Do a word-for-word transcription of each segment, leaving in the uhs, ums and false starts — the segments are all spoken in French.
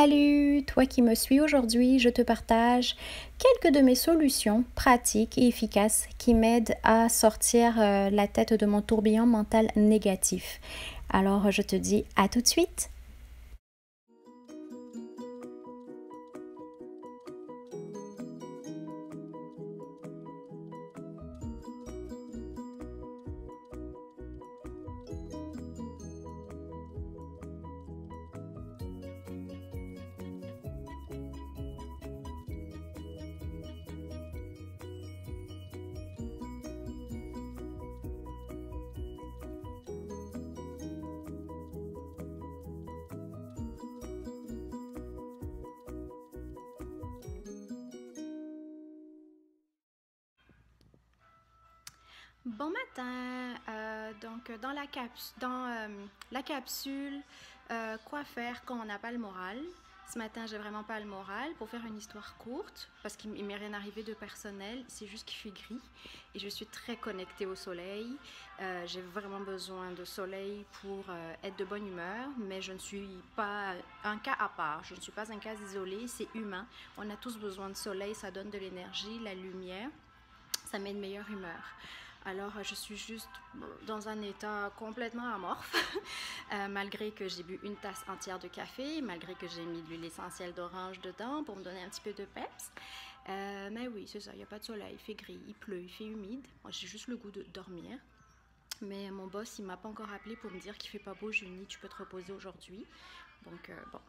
Salut, toi qui me suis aujourd'hui, je te partage quelques de mes solutions pratiques et efficaces qui m'aident à sortir euh, la tête de mon tourbillon mental négatif. Alors je te dis à tout de suite. Bon matin, euh, donc dans la, caps dans, euh, la capsule euh, quoi faire quand on n'a pas le moral. Ce matin j'ai vraiment pas le moral, pour faire une histoire courte, parce qu'il m'est rien arrivé de personnel, c'est juste qu'il fait gris et je suis très connectée au soleil. Euh, j'ai vraiment besoin de soleil pour euh, être de bonne humeur, mais je ne suis pas un cas à part, je ne suis pas un cas isolé, c'est humain. On a tous besoin de soleil, ça donne de l'énergie, la lumière, ça met une meilleure humeur. Alors, je suis juste dans un état complètement amorphe, euh, malgré que j'ai bu une tasse entière de café, malgré que j'ai mis de l'huile essentielle d'orange dedans pour me donner un petit peu de peps. Euh, mais oui, c'est ça, il n'y a pas de soleil, il fait gris, il pleut, il fait humide. Moi, j'ai juste le goût de dormir. Mais mon boss, il ne m'a pas encore appelé pour me dire qu'il ne fait pas beau, Julie, tu peux te reposer aujourd'hui. Donc, euh, bon,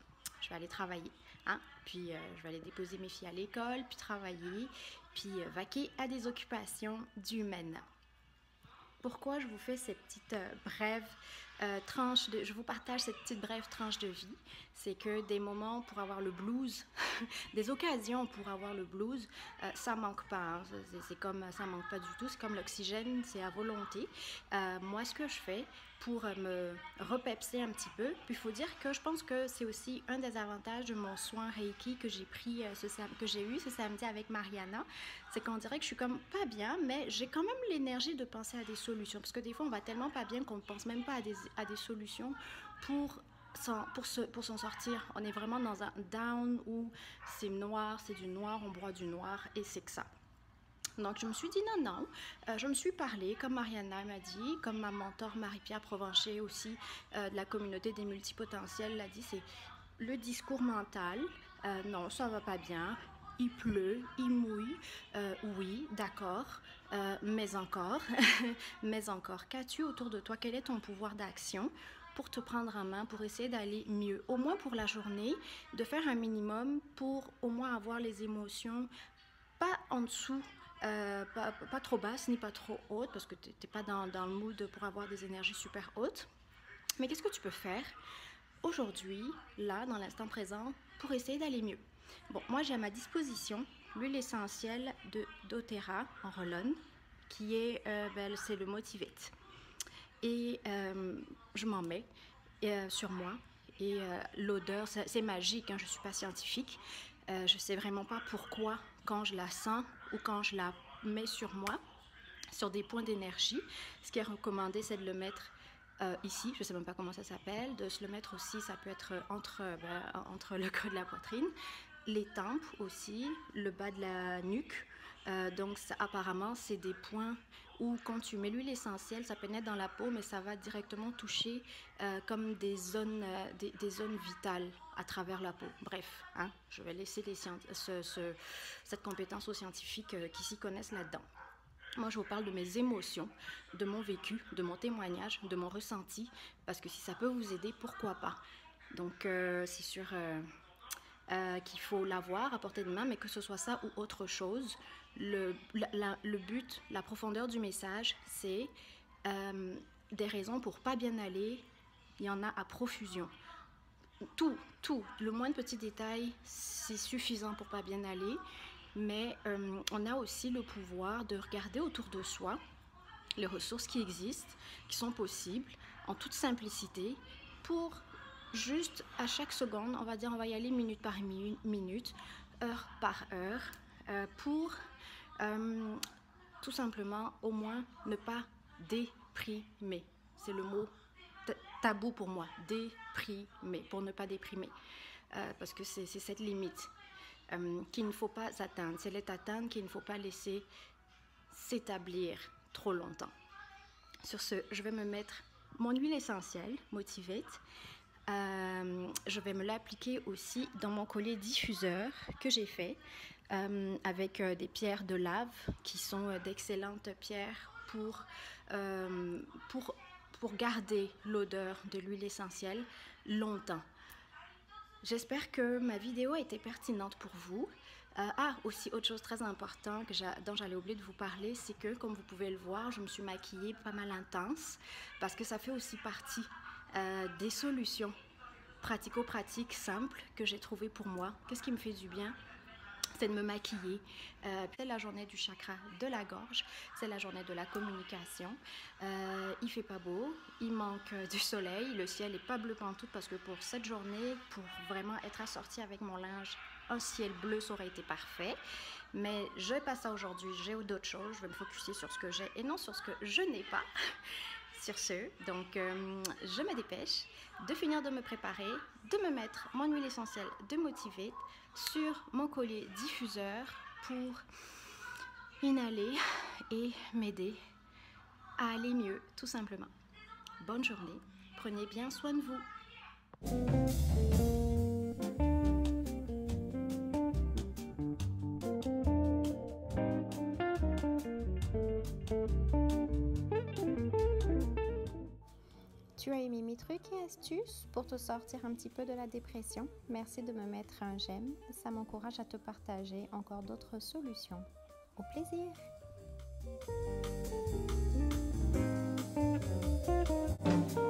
je vais aller travailler, hein? Puis euh, je vais aller déposer mes filles à l'école, puis travailler, puis euh, vaquer à des occupations humaines. Pourquoi je vous fais cette petite euh, brève euh, tranche de... Je vous partage cette petite brève tranche de vie. C'est que des moments pour avoir le blues, des occasions pour avoir le blues, euh, ça manque pas. Hein. C'est comme ça manque pas du tout. C'est comme l'oxygène, c'est à volonté. Euh, moi, ce que je fais pour me repepser un petit peu, puis il faut dire que je pense que c'est aussi un des avantages de mon soin Reiki que j'ai pris, euh, ce que j'ai eu ce samedi avec Mariana, c'est qu'on dirait que je suis comme pas bien, mais j'ai quand même l'énergie de penser à des solutions, parce que des fois on va tellement pas bien qu'on ne pense même pas à des, à des solutions pour... Sans, pour se, pour s'en sortir. On est vraiment dans un down où c'est noir, c'est du noir, on broie du noir et c'est que ça. Donc je me suis dit non, non, euh, je me suis parlé comme Mariana m'a dit, comme ma mentor Marie-Pierre Provencher aussi euh, de la communauté des multipotentiels l'a dit, c'est le discours mental, euh, non ça va pas bien, il pleut, il mouille, euh, oui, d'accord, euh, mais encore, mais encore, qu'as-tu autour de toi, quel est ton pouvoir d'action ? Pour te prendre en main, pour essayer d'aller mieux, au moins pour la journée, de faire un minimum pour au moins avoir les émotions pas en dessous, euh, pas, pas trop basses ni pas trop hautes, parce que tu n'es pas dans, dans le mood pour avoir des énergies super hautes. Mais qu'est-ce que tu peux faire aujourd'hui, là, dans l'instant présent, pour essayer d'aller mieux? Bon, moi j'ai à ma disposition l'huile essentielle de doTERRA en Rolonne, qui est, euh, ben, c'est le Motivate. Et euh, je m'en mets euh, sur moi et euh, l'odeur, c'est magique, hein, je ne suis pas scientifique, euh, je ne sais vraiment pas pourquoi quand je la sens ou quand je la mets sur moi, sur des points d'énergie, ce qui est recommandé c'est de le mettre euh, ici, je ne sais même pas comment ça s'appelle, de se le mettre aussi, ça peut être entre, ben, entre le creux de la poitrine, les tempes aussi, le bas de la nuque. Euh, donc ça, apparemment c'est des points où quand tu mets l'huile essentielle ça pénètre dans la peau mais ça va directement toucher euh, comme des zones, euh, des, des zones vitales à travers la peau. Bref, hein, je vais laisser les ce, ce, cette compétence aux scientifiques euh, qui s'y connaissent là-dedans. Moi je vous parle de mes émotions, de mon vécu, de mon témoignage, de mon ressenti parce que si ça peut vous aider, pourquoi pas. Donc euh, c'est sûr euh, euh, qu'il faut l'avoir à portée de main mais que ce soit ça ou autre chose. Le, la, le but, la profondeur du message, c'est euh, des raisons pour pas bien aller, il y en a à profusion. Tout, tout, le moindre petit détail, c'est suffisant pour pas bien aller, mais euh, on a aussi le pouvoir de regarder autour de soi les ressources qui existent, qui sont possibles, en toute simplicité, pour juste à chaque seconde, on va dire on va y aller minute par minute, heure par heure, Euh, pour euh, tout simplement au moins ne pas déprimer. C'est le mot tabou pour moi, déprimer, pour ne pas déprimer. euh, parce que c'est cette limite euh, qu'il ne faut pas atteindre. C'est cette atteinte qu'il ne faut pas laisser s'établir trop longtemps. Sur ce, je vais me mettre mon huile essentielle, Motivate. Euh, je vais me l'appliquer aussi dans mon collier diffuseur que j'ai fait euh, avec euh, des pierres de lave qui sont euh, d'excellentes pierres pour, euh, pour, pour garder l'odeur de l'huile essentielle longtemps. J'espère que ma vidéo a été pertinente pour vous. Euh, ah, aussi autre chose très importante que dont j'allais oublier de vous parler, c'est que comme vous pouvez le voir, je me suis maquillée pas mal intense parce que ça fait aussi partie Euh, des solutions pratico-pratiques simples que j'ai trouvées pour moi. Qu'est-ce qui me fait du bien? C'est de me maquiller. Euh, c'est la journée du chakra de la gorge, c'est la journée de la communication. Euh, il fait pas beau, il manque du soleil, le ciel n'est pas bleu pantoute parce que pour cette journée, pour vraiment être assortie avec mon linge, un ciel bleu, ça aurait été parfait. Mais je n'ai pas ça aujourd'hui, j'ai d'autres choses, je vais me focusser sur ce que j'ai et non sur ce que je n'ai pas. Sur ce, donc euh, je me dépêche de finir de me préparer, de me mettre mon huile essentielle de Motivate sur mon collier diffuseur pour inhaler et m'aider à aller mieux, tout simplement. Bonne journée, prenez bien soin de vous. Tu as aimé mes trucs et astuces pour te sortir un petit peu de la dépression? Merci de me mettre un j'aime, ça m'encourage à te partager encore d'autres solutions. Au plaisir!